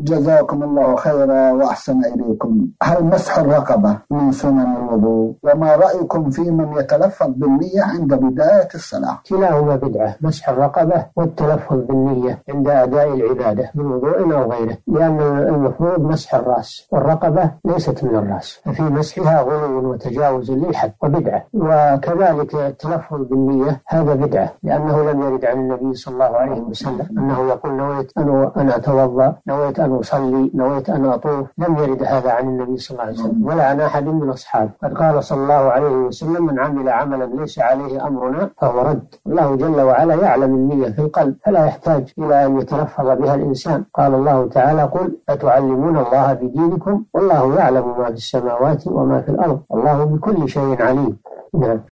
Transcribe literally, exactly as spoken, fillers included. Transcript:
جزاكم الله خيرا وأحسن إليكم. هل مسح الرقبة من سنن الوضوء؟ وما رأيكم في من يتلفظ بالنية عند بداية الصلاة؟ كلاهما بدعة، مسح الرقبة والتلفظ بالنية عند أداء العبادة من وضوء أو غيره، لأن المفروض مسح الرأس والرقبة ليست من الرأس، ففي مسحها غلو وتجاوز للحد وبدعة. وكذلك التلفظ بالنية هذا بدعة، لأنه لم يرد عن النبي صلى الله عليه وسلم أنه يقول نويت أن أتوضأ، نويت أن أصلي، نويت أن أطوف، لم يرد هذا عن النبي صلى الله عليه وسلم ولا عن أحد من أصحابه. قد قال صلى الله عليه وسلم من عمل عملا ليس عليه أمرنا فهو رد. الله جل وعلا يعلم النية في القلب، فلا يحتاج إلى أن يتلفظ بها الإنسان. قال الله تعالى قل أتعلمون الله بدينكم والله يعلم ما في السماوات وما في الأرض والله بكل شيء عليم.